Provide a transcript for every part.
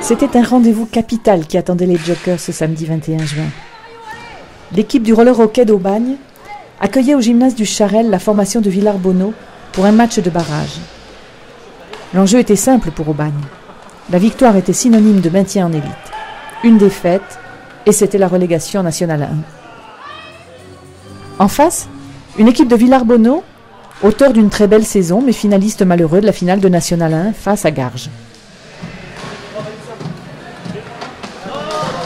C'était un rendez-vous capital qui attendait les Jokers ce samedi 21 juin. L'équipe du roller hockey d'Aubagne accueillait au gymnase du Charel la formation de Villard-Bonnot pour un match de barrage. L'enjeu était simple pour Aubagne. La victoire était synonyme de maintien en élite. Une défaite, et c'était la relégation nationale 1. En face, une équipe de Villard-Bonnot, auteur d'une très belle saison, mais finaliste malheureux de la finale de National 1 face à Garges.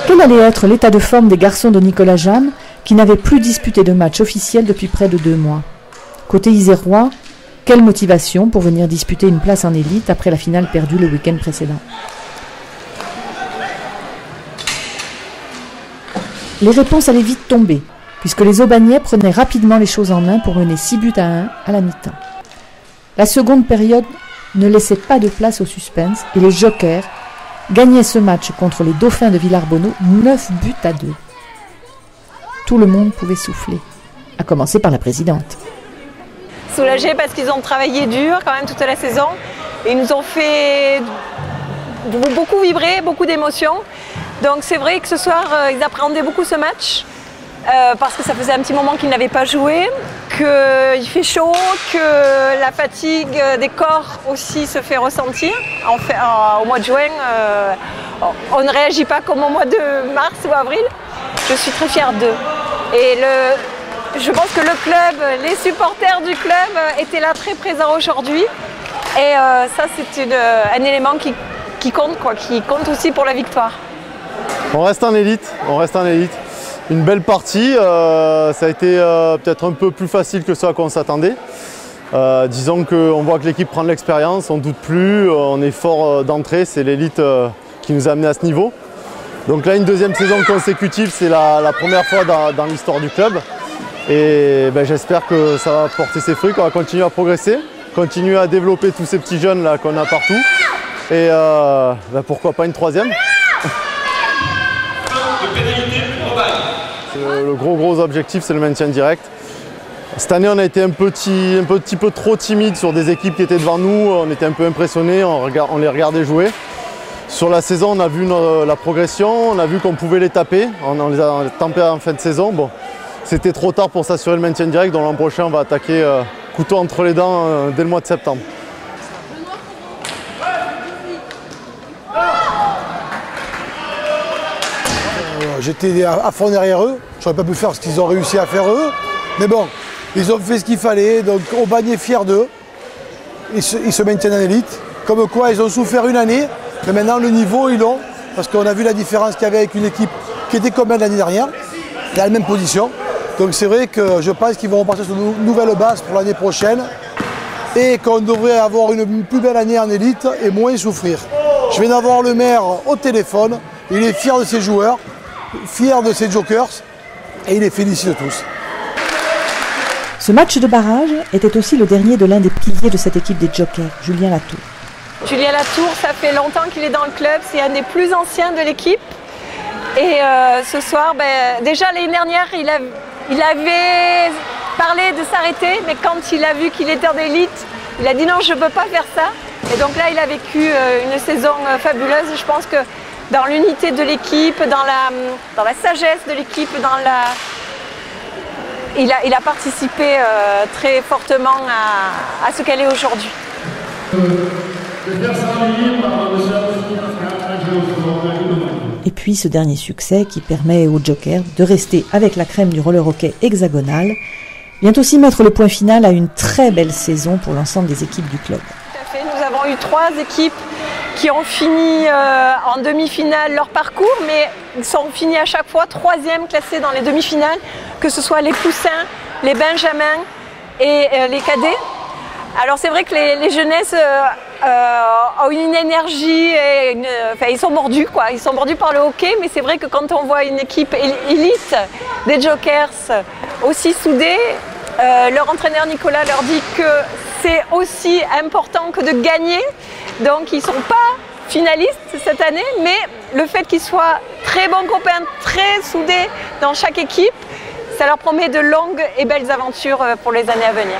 Quel allait être l'état de forme des garçons de Nicolas Jeanne, qui n'avaient plus disputé de match officiel depuis près de 2 mois? Côté isérois, quelle motivation pour venir disputer une place en élite après la finale perdue le week-end précédent? Les réponses allaient vite tomber, puisque les Aubagnais prenaient rapidement les choses en main pour mener 6 buts à 1 à la mi-temps. La seconde période ne laissait pas de place au suspense et les Jokers gagnaient ce match contre les Dauphins de Villard-Bonnot 9 buts à 2. Tout le monde pouvait souffler, à commencer par la présidente. Soulagée parce qu'ils ont travaillé dur quand même toute la saison. Ils nous ont fait beaucoup vibrer, beaucoup d'émotions. Donc c'est vrai que ce soir, ils appréhendaient beaucoup ce match. Parce que ça faisait un petit moment qu'ils n'avaient pas joué, qu'il fait chaud, que la fatigue des corps aussi se fait ressentir. Au mois de juin, on ne réagit pas comme au mois de mars ou avril. Je suis très fière d'eux. Et je pense que le club, les supporters du club étaient là très présents aujourd'hui. Et ça, c'est un élément qui compte, quoi, qui compte aussi pour la victoire. On reste en élite, on reste en élite. Une belle partie, ça a été peut-être un peu plus facile que ce à quoi on s'attendait. Disons qu'on voit que l'équipe prend de l'expérience, on ne doute plus, on est fort d'entrée, c'est l'élite qui nous a amenés à ce niveau. Donc là, une deuxième saison consécutive, c'est la première fois dans l'histoire du club. Et ben, j'espère que ça va porter ses fruits, qu'on va continuer à progresser, continuer à développer tous ces petits jeunes là qu'on a partout. Et ben, pourquoi pas une troisième ? Le gros objectif, c'est le maintien direct. Cette année, on a été un petit peu trop timide sur des équipes qui étaient devant nous. On était un peu impressionnés, on les regardait jouer. Sur la saison, on a vu la progression, on a vu qu'on pouvait les taper. On les a tapés en fin de saison. Bon, c'était trop tard pour s'assurer le maintien direct. Donc l'an prochain, on va attaquer couteau entre les dents dès le mois de septembre. J'étais à fond derrière eux, j'aurais pas pu faire ce qu'ils ont réussi à faire eux, mais bon, ils ont fait ce qu'il fallait, donc Aubagne est fier d'eux, ils se maintiennent en élite, comme quoi ils ont souffert une année, mais maintenant le niveau ils l'ont, parce qu'on a vu la différence qu'il y avait avec une équipe qui était comme l'année dernière, dans la même position, donc c'est vrai que je pense qu'ils vont repartir sur une nouvelle base pour l'année prochaine, et qu'on devrait avoir une plus belle année en élite et moins souffrir. Je viens d'avoir le maire au téléphone, il est fier de ses joueurs, fier de ses Jokers et il les félicite tous. Ce match de barrage était aussi le dernier de l'un des piliers de cette équipe des Jokers, Julien Latour. Julien Latour, ça fait longtemps qu'il est dans le club, c'est un des plus anciens de l'équipe. Et ce soir, ben, déjà l'année dernière, il avait parlé de s'arrêter, mais quand il a vu qu'il était en élite, il a dit non, je ne peux pas faire ça. Et donc là, il a vécu une saison fabuleuse. Je pense que dans l'unité de l'équipe, dans la sagesse de l'équipe, il a participé très fortement à ce qu'elle est aujourd'hui. Et puis ce dernier succès qui permet aux Jokers de rester avec la crème du roller hockey hexagonal vient aussi mettre le point final à une très belle saison pour l'ensemble des équipes du club. Tout à fait, nous avons eu 3 équipes qui ont fini en demi-finale leur parcours, mais sont finis à chaque fois 3e classés dans les demi-finales, que ce soit les Poussins, les Benjamins et les Cadets. Alors c'est vrai que les jeunesses ont une énergie, et ils sont mordus quoi, ils sont mordus par le hockey, mais c'est vrai que quand on voit une équipe élite des Jokers aussi soudée, leur entraîneur Nicolas leur dit que c'est aussi important que de gagner. Donc ils ne sont pas finalistes cette année, mais le fait qu'ils soient très bons copains, très soudés dans chaque équipe, ça leur promet de longues et belles aventures pour les années à venir.